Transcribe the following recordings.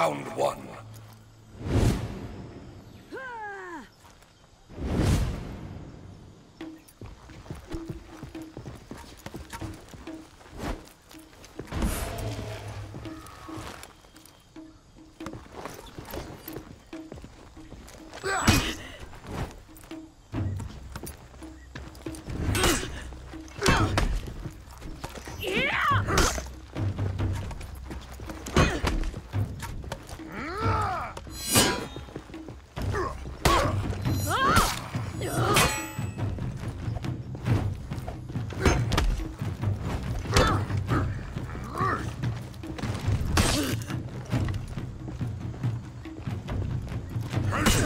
Round one. Round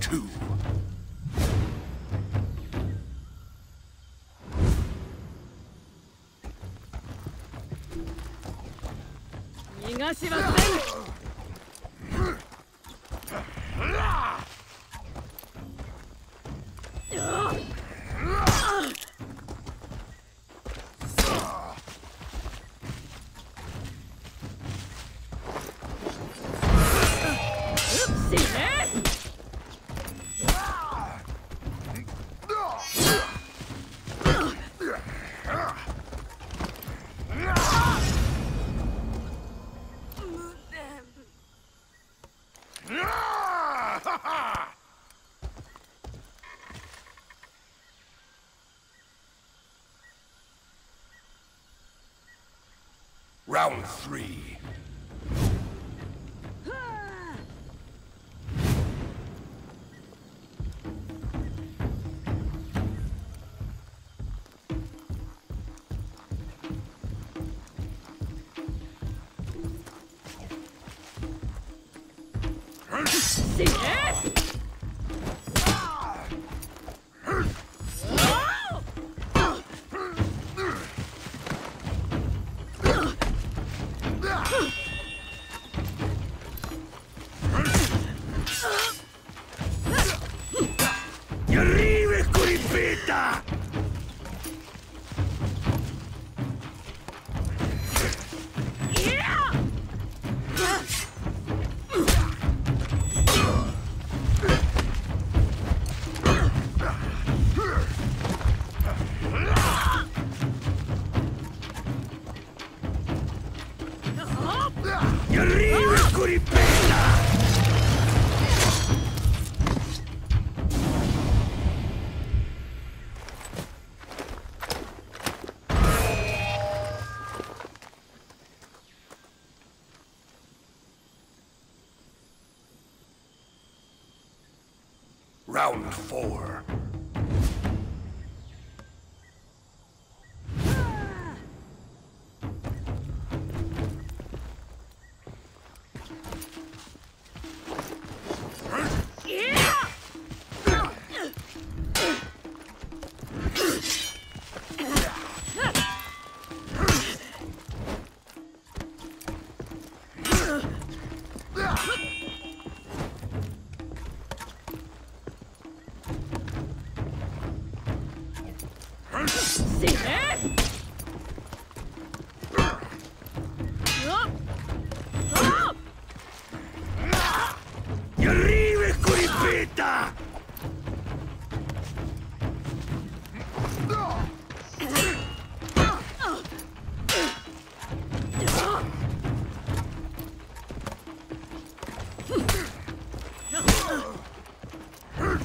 two. Round three. Round four.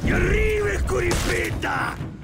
Arriva il curipeta!